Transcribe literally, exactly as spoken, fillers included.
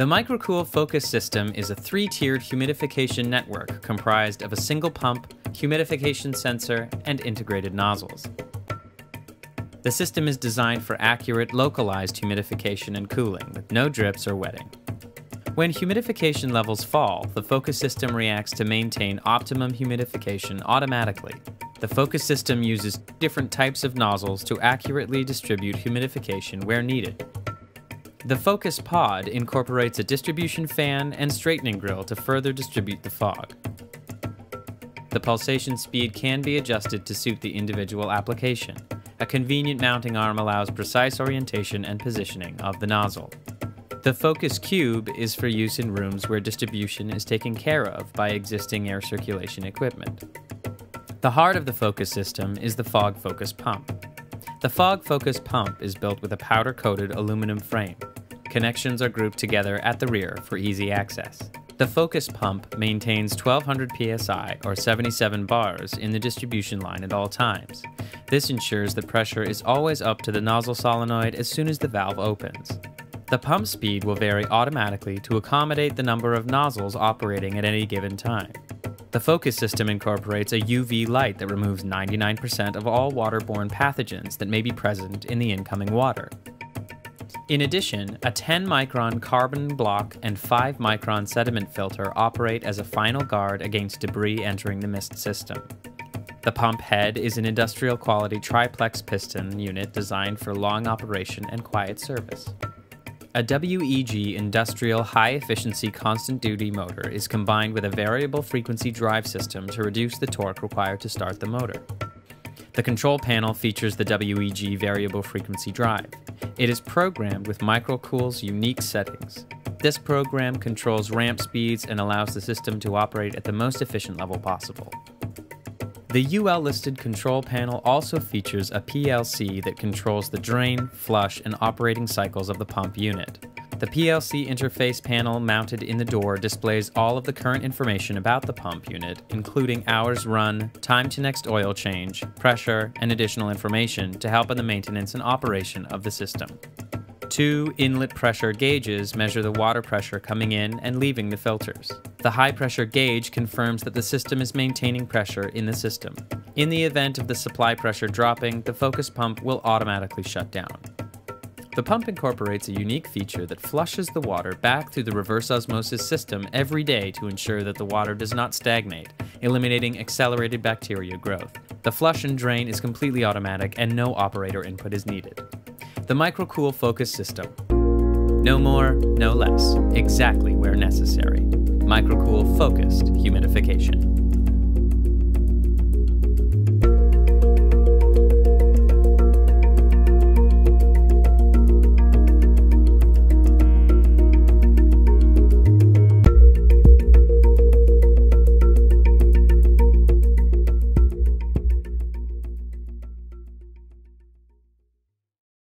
The MicroCool Focus System is a three-tiered humidification network comprised of a single pump, humidification sensor, and integrated nozzles. The system is designed for accurate, localized humidification and cooling, with no drips or wetting. When humidification levels fall, the Focus System reacts to maintain optimum humidification automatically. The Focus System uses different types of nozzles to accurately distribute humidification where needed. The Focus Pod incorporates a distribution fan and straightening grill to further distribute the fog. The pulsation speed can be adjusted to suit the individual application. A convenient mounting arm allows precise orientation and positioning of the nozzle. The Focus Cube is for use in rooms where distribution is taken care of by existing air circulation equipment. The heart of the Focus System is the Fog Focus Pump. The Fog Focus Pump is built with a powder-coated aluminum frame. Connections are grouped together at the rear for easy access. The Focus Pump maintains twelve hundred P S I or seventy-seven bars in the distribution line at all times. This ensures the pressure is always up to the nozzle solenoid as soon as the valve opens. The pump speed will vary automatically to accommodate the number of nozzles operating at any given time. The Focus System incorporates a U V light that removes ninety-nine percent of all waterborne pathogens that may be present in the incoming water. In addition, a ten micron carbon block and five micron sediment filter operate as a final guard against debris entering the mist system. The pump head is an industrial quality triplex piston unit designed for long operation and quiet service. A W E G industrial high-efficiency constant-duty motor is combined with a variable frequency drive system to reduce the torque required to start the motor. The control panel features the W E G variable frequency drive. It is programmed with MicroCool's unique settings. This program controls ramp speeds and allows the system to operate at the most efficient level possible. The U L-listed control panel also features a P L C that controls the drain, flush, and operating cycles of the pump unit. The P L C interface panel mounted in the door displays all of the current information about the pump unit, including hours run, time to next oil change, pressure, and additional information to help in the maintenance and operation of the system. Two inlet pressure gauges measure the water pressure coming in and leaving the filters. The high pressure gauge confirms that the system is maintaining pressure in the system. In the event of the supply pressure dropping, the Focus Pump will automatically shut down. The pump incorporates a unique feature that flushes the water back through the reverse osmosis system every day to ensure that the water does not stagnate, eliminating accelerated bacteria growth. The flush and drain is completely automatic and no operator input is needed. The MicroCool Focus System. No more, no less, exactly where necessary. MicroCool Focused Humidification.